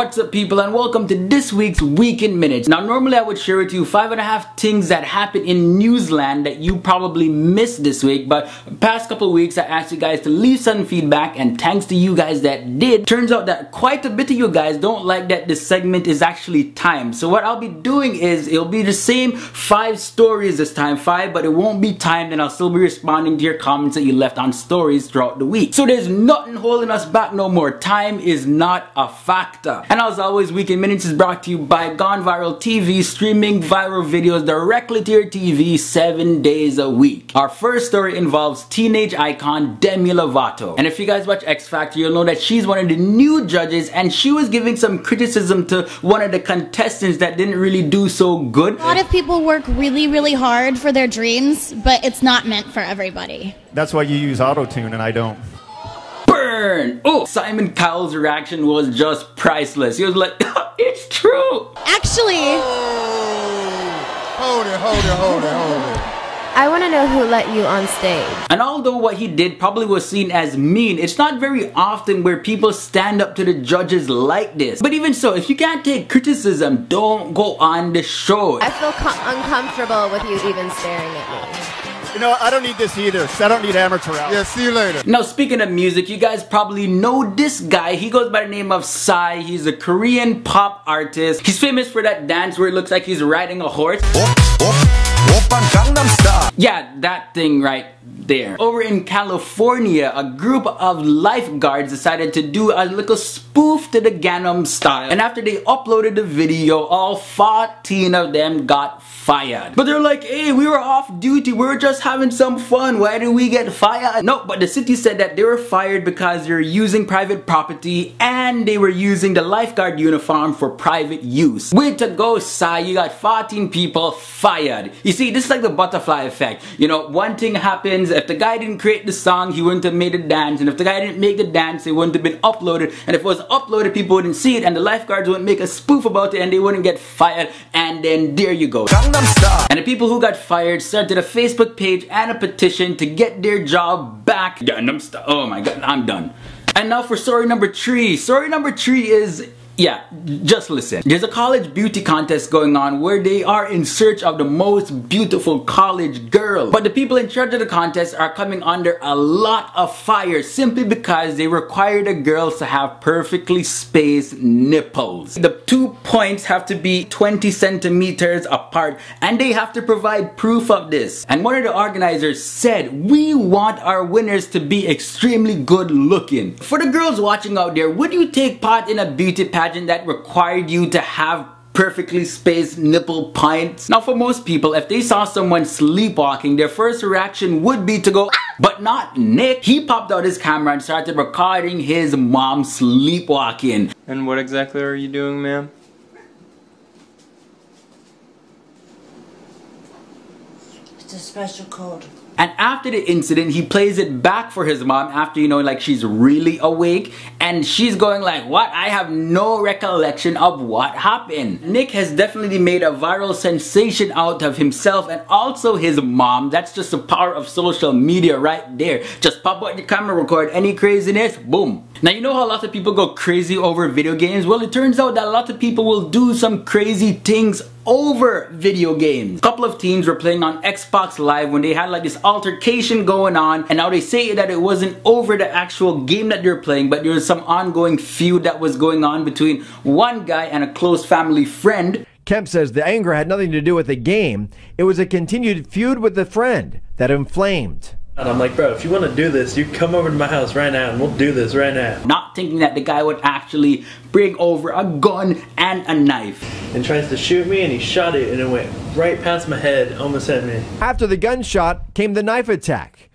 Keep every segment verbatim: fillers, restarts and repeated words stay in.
What's up, people, and welcome to this week's Weekend Minutes. Now, normally I would share with you five and a half things that happened in Newsland that you probably missed this week, but past couple weeks I asked you guys to leave some feedback, and thanks to you guys that did. Turns out that quite a bit of you guys don't like that this segment is actually timed. So what I'll be doing is it'll be the same five stories this time, five, but it won't be timed, and I'll still be responding to your comments that you left on stories throughout the week. So there's nothing holding us back no more. Time is not a factor. And as always, Weekend Minutes is brought to you by Gone Viral T V, streaming viral videos directly to your T V seven days a week. Our first story involves teenage icon Demi Lovato. And if you guys watch X Factor, you'll know that she's one of the new judges, and she was giving some criticism to one of the contestants that didn't really do so good. A lot of people work really, really hard for their dreams, but it's not meant for everybody. That's why you use auto-tune and I don't. Oh, Simon Cowell's reaction was just priceless. He was like, it's true. Actually. Oh, hold it, hold it, hold it, hold it. I want to know who let you on stage. And although what he did probably was seen as mean, it's not very often where people stand up to the judges like this. But even so, if you can't take criticism, don't go on the show. I feel uncomfortable with you even staring at me. You know, I don't need this either, so I don't need amateur hour. Yeah, see you later. Now, speaking of music, you guys probably know this guy. He goes by the name of Psy. He's a Korean pop artist. He's famous for that dance where it looks like he's riding a horse. Whoop, whoop, whoop on Gangnam Style. Yeah, that thing right there. Over in California, a group of lifeguards decided to do a little spoof to the Gangnam Style. And after they uploaded the video, all fourteen of them got fired. But they're like, hey, we were off duty. We were just having some fun. Why did we get fired? No, but the city said that they were fired because they were using private property and they were using the lifeguard uniform for private use. Way to go, Psy. You got fourteen people fired. You see, this is like the butterfly effect. You know, one thing happens. If the guy didn't create the song, he wouldn't have made a dance. And if the guy didn't make the dance, it wouldn't have been uploaded. And if it was uploaded, people wouldn't see it. And the lifeguards wouldn't make a spoof about it. And they wouldn't get fired. And then there you go. And the people who got fired started a Facebook page and a petition to get their job back. Gangnam Style. Oh my god, I'm done. And now for story number three. Story number three is... yeah, just listen. There's a college beauty contest going on where they are in search of the most beautiful college girl. But the people in charge of the contest are coming under a lot of fire simply because they require the girls to have perfectly spaced nipples. The two points have to be twenty centimeters apart, and they have to provide proof of this. And one of the organizers said, we want our winners to be extremely good looking. For the girls watching out there, would you take part in a beauty pageant that required you to have perfectly spaced nipple points? Now, for most people, if they saw someone sleepwalking, their first reaction would be to go, but not Nick. He popped out his camera and started recording his mom sleepwalking. And what exactly are you doing, ma'am? It's a special code. And after the incident, he plays it back for his mom after, you know, like she's really awake. And she's going like, what? I have no recollection of what happened. Nick has definitely made a viral sensation out of himself and also his mom. That's just the power of social media right there. Just pop out the camera, record any craziness, boom. Now, you know how lots of people go crazy over video games? Well, it turns out that lots of people will do some crazy things over video games. A couple of teens were playing on Xbox Live when they had like this altercation going on, and now they say that it wasn't over the actual game that they're playing, but there was some ongoing feud that was going on between one guy and a close family friend. Kemp says the anger had nothing to do with the game. It was a continued feud with the friend that inflamed. And I'm like, bro, if you want to do this, you come over to my house right now and we'll do this right now. Not thinking that the guy would actually bring over a gun and a knife. And tries to shoot me, and he shot it, and it went right past my head, almost hit me. After the gunshot came the knife attack.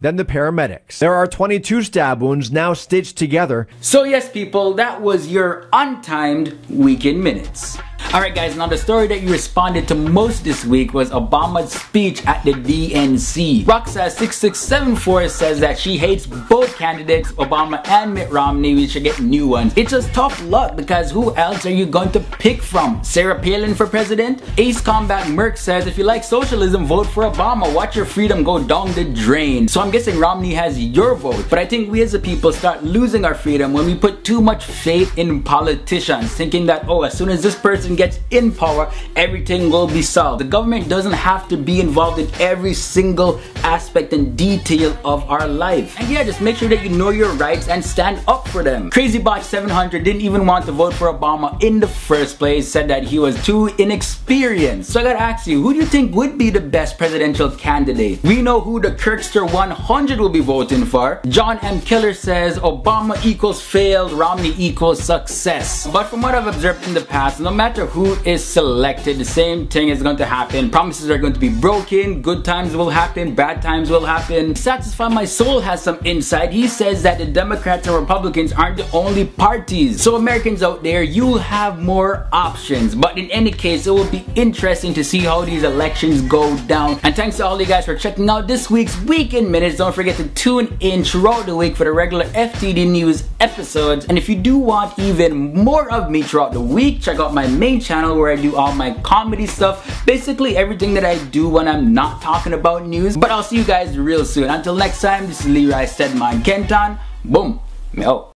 Then the paramedics. There are twenty-two stab wounds now stitched together. So yes, people, that was your untimed Weekend Minutes. Alright guys, now the story that you responded to most this week was Obama's speech at the D N C. Roxas six six seven four says that she hates both candidates, Obama and Mitt Romney. We should get new ones. It's just tough luck because who else are you going to pick from? Sarah Palin for president? Ace Combat Merc says, if you like socialism, vote for Obama. Watch your freedom go down the drain. So I'm guessing Romney has your vote. But I think we as a people start losing our freedom when we put too much faith in politicians, thinking that, oh, as soon as this person gets in power, everything will be solved. The government doesn't have to be involved in every single aspect and detail of our life. And yeah, just make sure that you know your rights and stand up for them. Crazybot seven hundred didn't even want to vote for Obama in the first place, said that he was too inexperienced. So I gotta ask you, who do you think would be the best presidential candidate? We know who the Kirkster one hundred will be voting for. John M. Keller says, Obama equals failed, Romney equals success. But from what I've observed in the past, no matter who is selected, the same thing is going to happen. Promises are going to be broken, good times will happen, bad times will happen. Satisfy My Soul has some insight. He says that the Democrats and Republicans aren't the only parties. So Americans out there, you'll have more options. But in any case, it will be interesting to see how these elections go down. And thanks to all you guys for checking out this week's Weekend Minutes. Don't forget to tune in throughout the week for the regular F T D News episodes. And if you do want even more of me throughout the week, check out my main channel where I do all my comedy stuff. Basically everything that I do when I'm not talking about news. But I'll see you guys real soon. Until next time, this is Leroy Steadman Kenton. Boom. Me out.